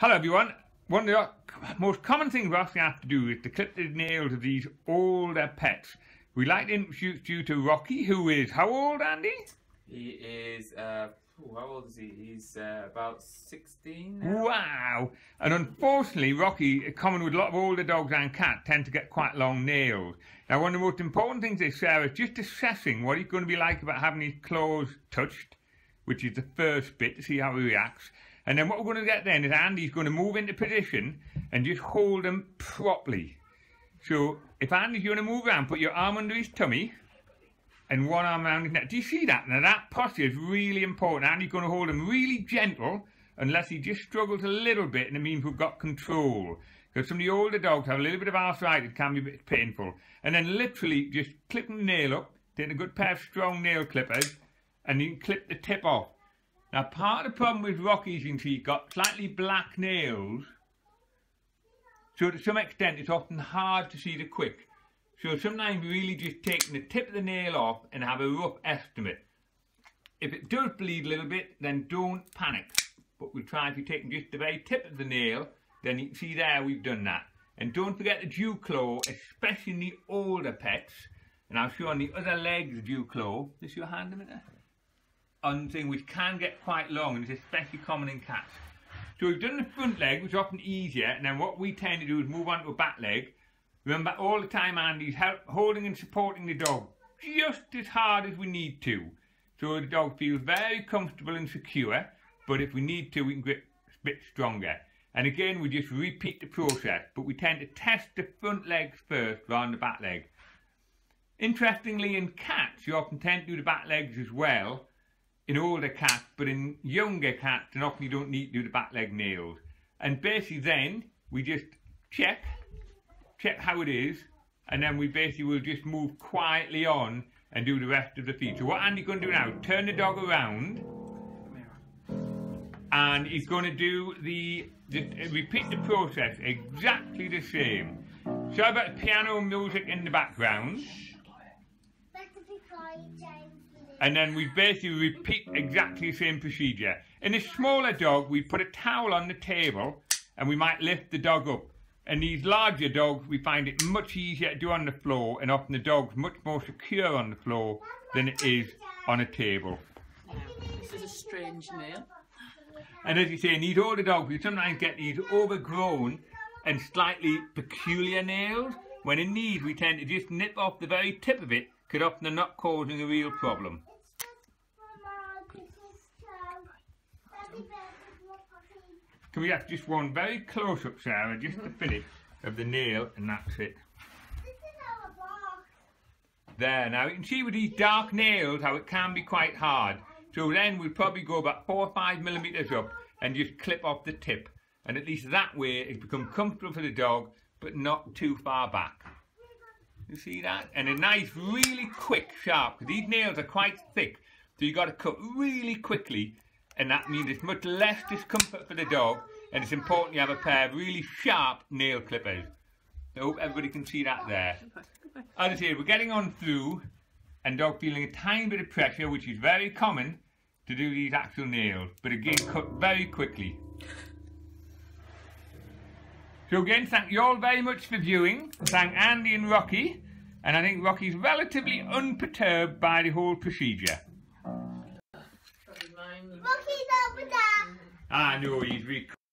Hello everyone. One of the most common things we often have to do is to clip the nails of these older pets. We'd like to introduce you to Rocky, who is how old, Andy? He is, how old is he? He's about 16 now. Wow! And unfortunately, Rocky, common with a lot of older dogs and cats, tend to get quite long nails. Now, one of the most important things is Sarah is just assessing what he's going to be like about having his claws touched, which is the first bit, to see how he reacts. And then what we're going to get then is Andy's going to move into position and just hold him properly. So if Andy's going to move around, put your arm under his tummy and one arm around his neck. Do you see that? Now that posture is really important. Andy's going to hold him really gentle unless he just struggles a little bit, and it means we've got control. Because some of the older dogs have a little bit of arthritis, it can be a bit painful. And then literally just clip the nail up, take a good pair of strong nail clippers, and you can clip the tip off. Now, part of the problem with Rocky is you can see he's got slightly black nails, so to some extent it's often hard to see the quick. So sometimes really just taking the tip of the nail off and have a rough estimate. If it does bleed a little bit, then don't panic. But we try, if you're taking just the very tip of the nail, then you can see there we've done that. And don't forget the dew claw, especially in the older pets. And I'll show on the other legs the dew claw. Just your hand a minute. On thing which can get quite long, and it's especially common in cats. So we've done the front leg, which is often easier, and then what we tend to do is move on to a back leg. Remember, all the time Andy's holding and supporting the dog just as hard as we need to, so the dog feels very comfortable and secure, but if we need to, we can grip a bit stronger. And again, we just repeat the process, but we tend to test the front legs first rather than the back leg. Interestingly, in cats, you often tend to do the back legs as well, in older cats, but in younger cats, and often you don't need to do the back leg nails. And basically then, we just check how it is, and then we basically will just move quietly on and do the rest of the feet. So what Andy's going to do now, turn the dog around, and he's going to do repeat the process exactly the same. Sorry about the piano music in the background. And then we basically repeat exactly the same procedure. In a smaller dog, we put a towel on the table and we might lift the dog up. And these larger dogs, we find it much easier to do on the floor, and often the dog's much more secure on the floor than it is on a table. Now, this is a strange nail. And as you say, in these older dogs, we sometimes get these overgrown and slightly peculiar nails, when in these we tend to just nip off the very tip of it, could often are not causing a real problem. Can we have just one very close up, Sarah, just the finish of the nail, and that's it. There, now you can see with these dark nails how it can be quite hard. So then we'd probably go about 4 or 5 millimetres up and just clip off the tip. And at least that way it becomes comfortable for the dog, but not too far back. You see that? And a nice, really quick, sharp, because these nails are quite thick, so you've got to cut really quickly, and that means it's much less discomfort for the dog, and it's important you have a pair of really sharp nail clippers. I hope everybody can see that there. As I say, we're getting on through, and dog feeling a tiny bit of pressure, which is very common, to do these actual nails, but again, cut very quickly. So again, thank you all very much for viewing. Thank Andy and Rocky, and I think Rocky's relatively unperturbed by the whole procedure. Rocky's over there. I know he's